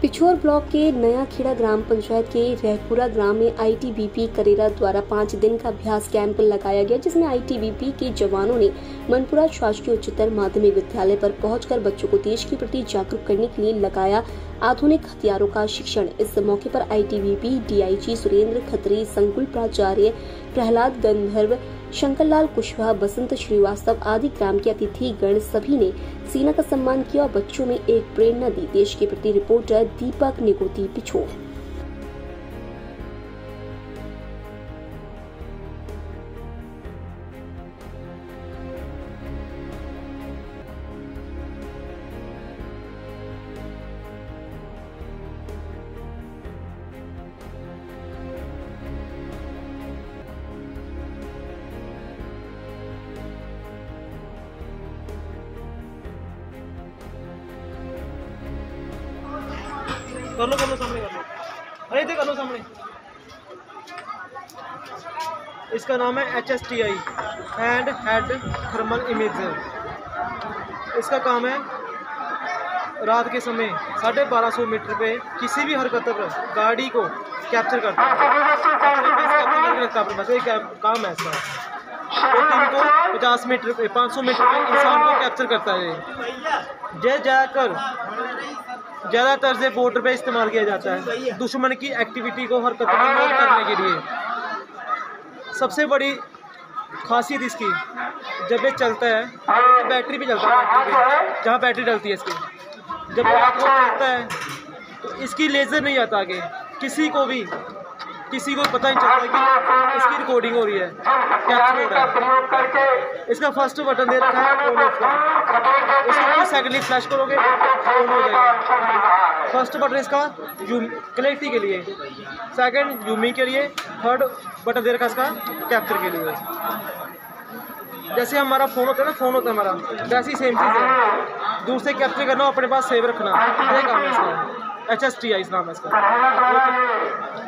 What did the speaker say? Pichhore block के नया खेड़ा ग्राम पंचायत के रहपुरा ग्राम में आईटीबीपी करेरा द्वारा 5 दिन का अभ्यास कैंप लगाया गया, जिसमें आईटीबीपी के जवानों ने मनपुरा शासकीय उच्चतर माध्यमिक विद्यालय पर पहुंचकर बच्चों को देश के प्रति जागरूक करने के लिए लगाया आधुनिक हथियारों का शिक्षण। इस मौके पर आईटीबीपी डीआईजी सुरेंद्र खत्री, संकुल प्राचार्य प्रहलाद गंधर्व, शंकरलाल लाल कुशवाहा, बसंत श्रीवास्तव आदि ग्राम के अतिथिगण सभी ने सेना का सम्मान किया और बच्चों में एक प्रेरणा दी। देश के प्रति रिपोर्टर दीपक निकुर्ती, पिछोर। कर लो सामने, कर लो, अरे इधर कर लो सामने। इसका नाम है HSTI hand head thermal imager. इसका काम है रात के समय 1250 मीटर पे किसी भी हरकत पर गाड़ी को कैप्चर करता है। बस एक काम है इसका, तो टीम को 50 मीटर पे 500 मीटर पे इंसान को कैप्चर करता है। जय ज़्यादातर से बॉर्डर पे इस्तेमाल किया जाता है दुश्मन की एक्टिविटी को हरकत में नोट करने के लिए। सबसे बड़ी खासियत इसकी, जब ये चलता है तो बैटरी भी चलता है, जहाँ बैटरी डलती है इसकी। जब रात को चलता है तो इसकी लेज़र नहीं आता आगे, किसी को पता नहीं चलता कि इसकी रिकॉर्डिंग हो रही है, कैप्चर हो रहा है। इसका फर्स्ट बटन दे रखा है ऑन ऑफ का, इसको सेकेंडली फ्लैश करोगे ऑन हो जाएगा। फर्स्ट बटन इसका क्लैरिटी के लिए, सेकंड यूमी के लिए, थर्ड बटन दे रखा इसका कैप्चर के लिए। जैसे हमारा फ़ोन होता है ना, फ़ोन होता है हमारा, वैसे ही सेम चीज़ है। दूर से कैप्चर करना, अपने पास सेव रखना, ये काम है इसका। एचएसटीआई नाम है इसका।